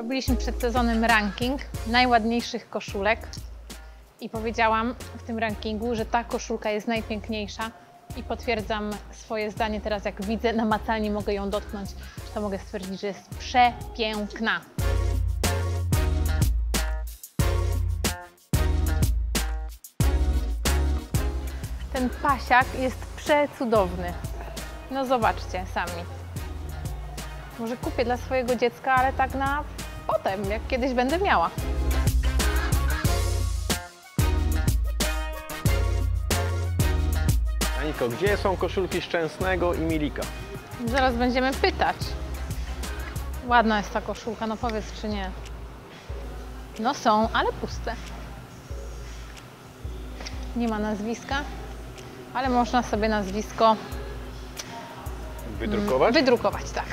Robiliśmy przed sezonem ranking najładniejszych koszulek i powiedziałam w tym rankingu, że ta koszulka jest najpiękniejsza i potwierdzam swoje zdanie teraz, jak widzę, namacalnie mogę ją dotknąć, to mogę stwierdzić, że jest przepiękna. Ten pasiak jest przecudowny. No zobaczcie sami. Może kupię dla swojego dziecka, ale tak na potem, jak kiedyś będę miała. Aniko, gdzie są koszulki Szczęsnego i Milika? Zaraz będziemy pytać. Ładna jest ta koszulka, no powiedz czy nie. No są, ale puste. Nie ma nazwiska, ale można sobie nazwisko wydrukować? Wydrukować, tak.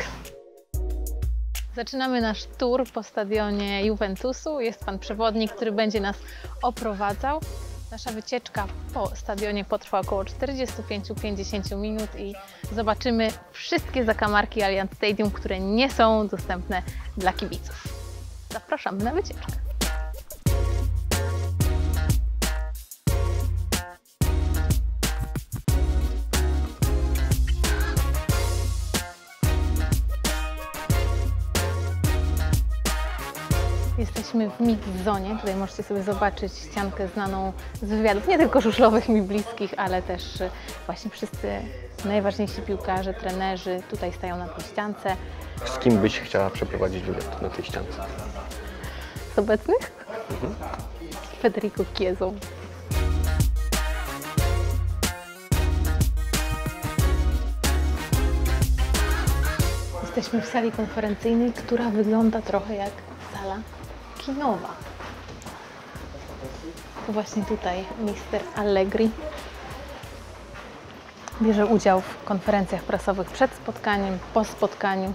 Zaczynamy nasz tour po stadionie Juventusu. Jest pan przewodnik, który będzie nas oprowadzał. Nasza wycieczka po stadionie potrwa około 45-50 minut i zobaczymy wszystkie zakamarki Allianz Stadium, które nie są dostępne dla kibiców. Zapraszamy na wycieczkę. Jesteśmy w mid-zonie, tutaj możecie sobie zobaczyć ściankę znaną z wywiadów, nie tylko żużlowych mi bliskich, ale też właśnie wszyscy najważniejsi piłkarze, trenerzy tutaj stają na tej ściance. Z kim byś chciała przeprowadzić wywiad na tej ściance? Z obecnych? Z Federico Chiesą. Jesteśmy w sali konferencyjnej, która wygląda trochę jak sala kinowa. To właśnie tutaj mister Allegri bierze udział w konferencjach prasowych przed spotkaniem, po spotkaniu.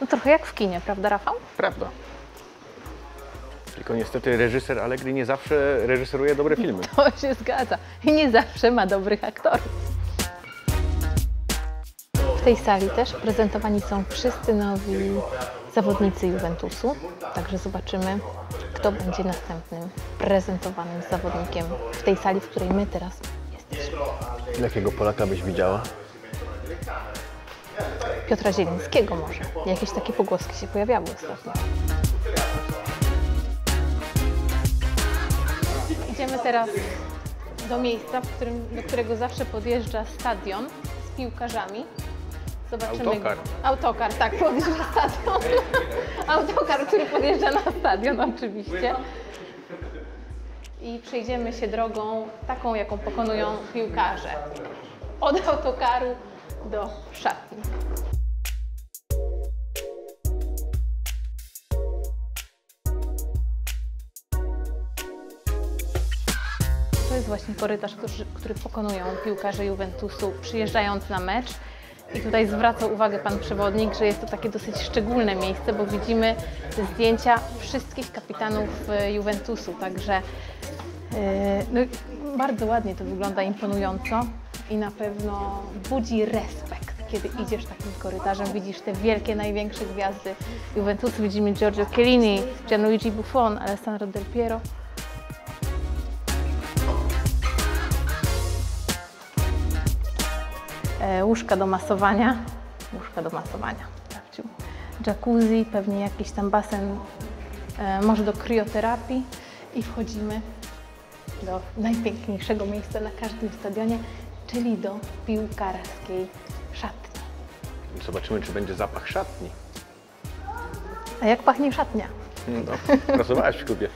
No trochę jak w kinie, prawda Rafał? Prawda. Tylko niestety reżyser Allegri nie zawsze reżyseruje dobre filmy. To się zgadza. I nie zawsze ma dobrych aktorów. W tej sali też prezentowani są wszyscy nowi zawodnicy Juventusu, także zobaczymy, kto będzie następnym prezentowanym zawodnikiem w tej sali, w której my teraz jesteśmy. Jakiego Polaka byś widziała? Piotra Zielińskiego może. Jakieś takie pogłoski się pojawiały ostatnio. Idziemy teraz do miejsca, do którego zawsze podjeżdża stadion z piłkarzami. Zobaczymy. Autokar. Autokar, tak, podjeżdża stadion. Autokar, który podjeżdża na stadion oczywiście. I przejdziemy się drogą taką, jaką pokonują piłkarze. Od autokaru do szatni. To jest właśnie korytarz, który pokonują piłkarze Juventusu przyjeżdżając na mecz. I tutaj zwraca uwagę pan przewodnik, że jest to takie dosyć szczególne miejsce, bo widzimy zdjęcia wszystkich kapitanów Juventusu, także no, bardzo ładnie to wygląda, imponująco i na pewno budzi respekt, kiedy idziesz takim korytarzem, widzisz te wielkie, największe gwiazdy Juventusu, widzimy Giorgio Chiellini, Gianluigi Buffon, Alessandro Del Piero. Łóżka do masowania, jacuzzi, pewnie jakiś tam basen, może do krioterapii i wchodzimy do najpiękniejszego miejsca na każdym stadionie, czyli do piłkarskiej szatni. Zobaczymy, czy będzie zapach szatni. A jak pachnie szatnia? No, pracowałaś w klubie.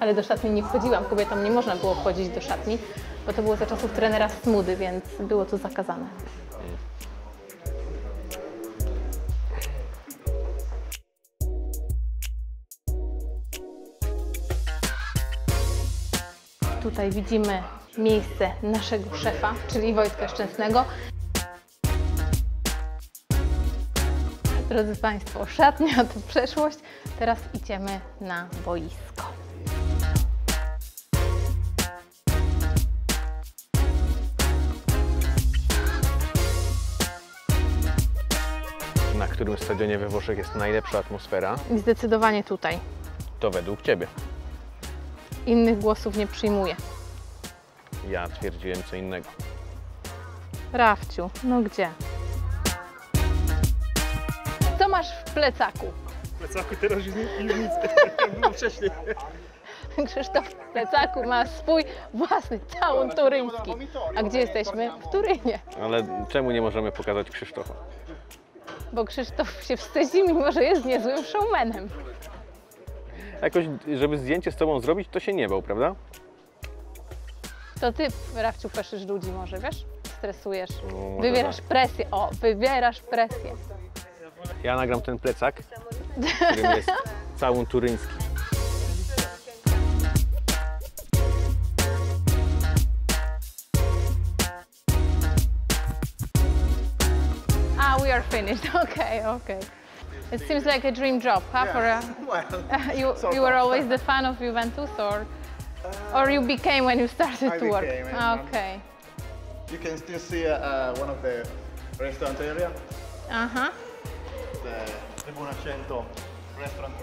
Ale do szatni nie wchodziłam, kobietom nie można było wchodzić do szatni, bo to było za czasów trenera Smudy, więc było to zakazane. Tutaj widzimy miejsce naszego szefa, czyli Wojtka Szczęsnego. Drodzy Państwo, szatnia to przeszłość, teraz idziemy na boisko. którym stadionie we Włoszech jest najlepsza atmosfera? Zdecydowanie tutaj. To według Ciebie. Innych głosów nie przyjmuję. Ja twierdziłem co innego. Rafciu, no gdzie? Co masz w plecaku? W plecaku teraz już nic, było wcześniej. Krzysztof w plecaku ma swój własny całun turyński. A gdzie jesteśmy? W Turynie. Ale czemu nie możemy pokazać Krzysztofa? Bo Krzysztof się wstydzi, mimo że jest niezłym showmanem. Jakoś, żeby zdjęcie z Tobą zrobić, to się nie bał, prawda? To Ty, Rafciu, peszysz ludzi może, wiesz? Stresujesz. No, wywierasz presję. O, wywierasz presję. Ja nagram ten plecak, w którym jest całun turyński. We are finished. Okay, okay. It seems like a dream job, huh? Yes. You were always the fan of Juventus, or you became when you started to work. Okay. You can still see one of the restaurant area. Uh huh. The Bonascento restaurant.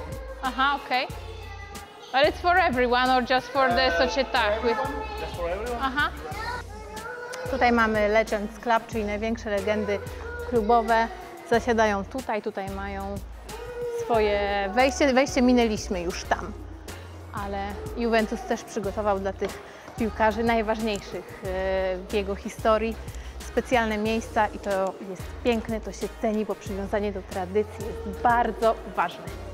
Uh huh. Okay. But it's for everyone, or just for the società? Just for everyone. Uh huh. Tutaj mamy Legend's Club, czyli największe legendy klubowe zasiadają tutaj mają swoje wejście minęliśmy już tam, ale Juventus też przygotował dla tych piłkarzy najważniejszych w jego historii specjalne miejsca i to jest piękne, to się ceni, bo przywiązanie do tradycji jest bardzo ważne.